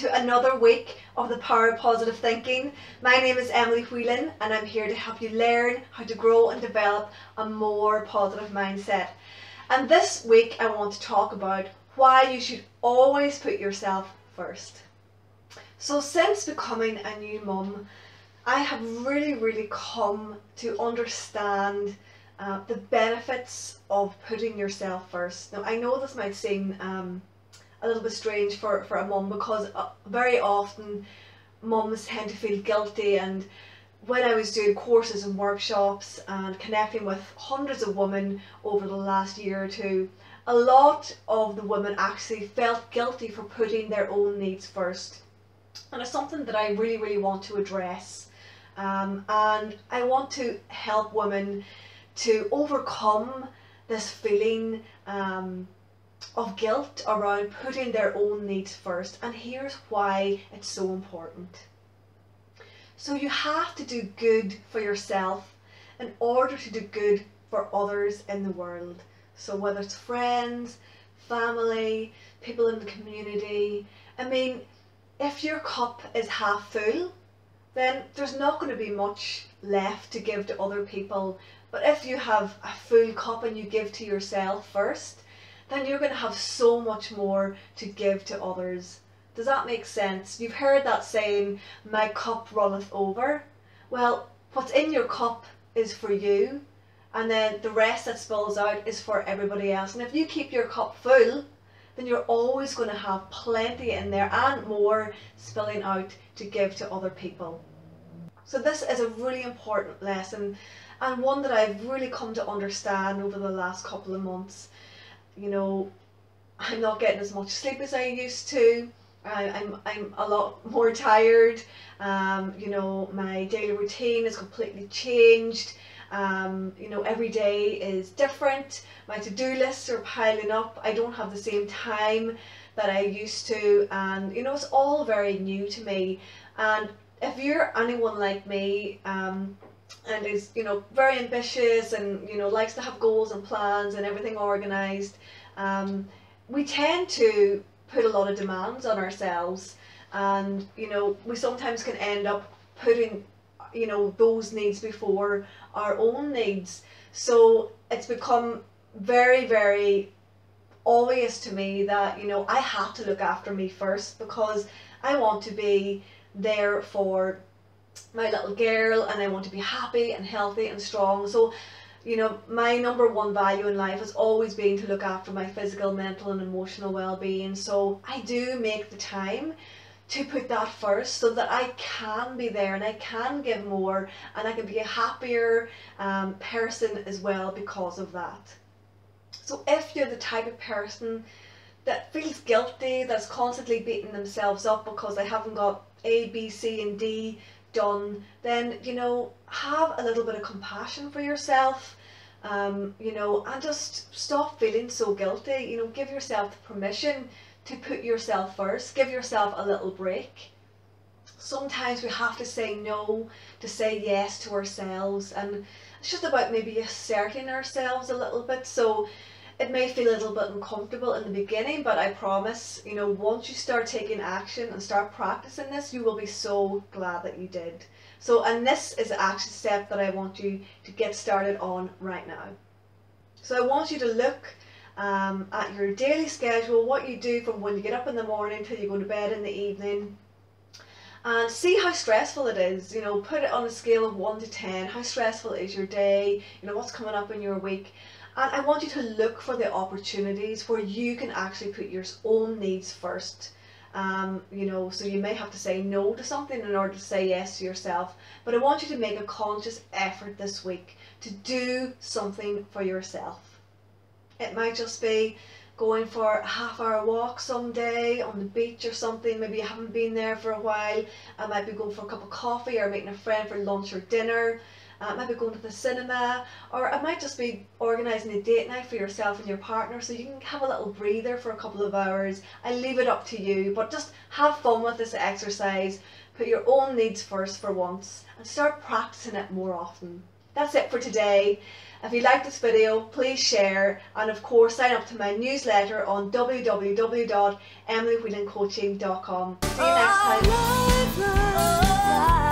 to another week of the Power of Positive Thinking. My name is Emily Whelan and I'm here to help you learn how to grow and develop a more positive mindset. And this week I want to talk about why you should always put yourself first. So since becoming a new mum, I have really come to understand the benefits of putting yourself first. Now I know this might seem a little bit strange for a mum, because very often mums tend to feel guilty. And when I was doing courses and workshops and connecting with hundreds of women over the last year or two, a lot of the women actually felt guilty for putting their own needs first. And it's something that I really want to address. And I want to help women to overcome this feeling of guilt around putting their own needs first. And here's why it's so important. So you have to do good for yourself in order to do good for others in the world. So whether it's friends, family, people in the community, I mean, if your cup is half full, then there's not going to be much left to give to other people. But if you have a full cup and you give to yourself first, then you're going to have so much more to give to others. Does that make sense? You've heard that saying, my cup runneth over. Well, what's in your cup is for you, and then the rest that spills out is for everybody else. And if you keep your cup full, then you're always going to have plenty in there and more spilling out to give to other people. So this is a really important lesson, and one that I've really come to understand over the last couple of months. You know, I'm not getting as much sleep as I used to. I'm a lot more tired. You know, my daily routine is completely changed. You know, every day is different. My to-do lists are piling up. I don't have the same time that I used to, and you know, it's all very new to me. And if you're anyone like me, and is, you know, very ambitious and, you know, likes to have goals and plans and everything organised, we tend to put a lot of demands on ourselves, and, you know, we sometimes can end up putting, you know, those needs before our own needs. So it's become very obvious to me that, you know, I have to look after me first, because I want to be there for my little girl, and I want to be happy and healthy and strong. So, you know, my number one value in life has always been to look after my physical, mental and emotional well-being. So I do make the time to put that first, so that I can be there and I can give more and I can be a happier person as well because of that. So if you're the type of person that feels guilty, that's constantly beating themselves up because they haven't got A, B, C and D done, then, you know, have a little bit of compassion for yourself, you know, and just stop feeling so guilty. You know, give yourself the permission to put yourself first. Give yourself a little break. Sometimes we have to say no to say yes to ourselves, and it's just about maybe asserting ourselves a little bit. So it may feel a little bit uncomfortable in the beginning, but I promise, you know, once you start taking action and start practicing this, you will be so glad that you did. So, and this is the action step that I want you to get started on right now. So I want you to look at your daily schedule, what you do from when you get up in the morning till you go to bed in the evening, and see how stressful it is. You know, put it on a scale of 1 to 10, how stressful is your day, you know, what's coming up in your week. And I want you to look for the opportunities where you can actually put your own needs first. You know, so you may have to say no to something in order to say yes to yourself, but I want you to make a conscious effort this week to do something for yourself. It might just be going for a half-hour walk someday on the beach or something. Maybe you haven't been there for a while. I might be going for a cup of coffee, or meeting a friend for lunch or dinner. Maybe going to the cinema, or it might just be organising a date night for yourself and your partner, so you can have a little breather for a couple of hours. I leave it up to you, but just have fun with this exercise. Put your own needs first for once, and start practicing it more often. that's it for today. If you like this video, please share, and of course sign up to my newsletter on www.emilywhelancoaching.com. See you next time.